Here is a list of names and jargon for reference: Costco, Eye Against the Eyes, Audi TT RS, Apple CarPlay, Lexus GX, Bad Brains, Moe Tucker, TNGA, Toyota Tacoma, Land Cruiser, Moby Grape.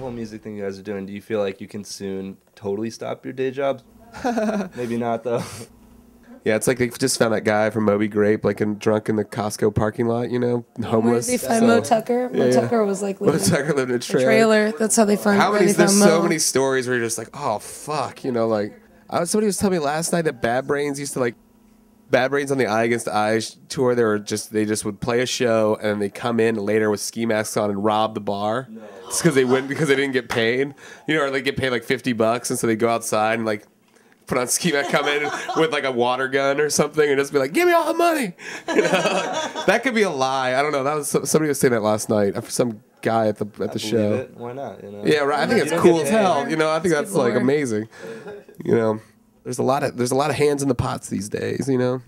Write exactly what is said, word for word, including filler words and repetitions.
whole music thing you guys are doing, do you feel like you can soon totally stop your day jobs? Maybe not, though. Yeah, it's like they just found that guy from Moby Grape, like, in, drunk in the Costco parking lot, you know, homeless. They found so, Moe Tucker. Moe yeah, yeah. Tucker was like living, Moe Tucker lived in a trailer. A trailer. That's how they found. How many? There's Mo. so many stories where you're just like, oh fuck, you know, like I was, somebody was telling me last night that Bad Brains used to like, Bad Brains on the Eye Against the Eyes tour. They were just they just would play a show and then they come in later with ski masks on and rob the bar. No. It's because they wouldn't because they didn't get paid, you know, or they get paid like fifty bucks, and so they go outside and like. Put on ski mask, come in with like a water gun or something, and just be like, "Give me all the money." You know? Like, that could be a lie. I don't know. That was somebody was saying that last night. Some guy at the at the I show. It. Why not? You know? Yeah, right. I think it's cool as hell. You know, I think that's like amazing. You know, there's a lot of there's a lot of hands in the pots these days. You know.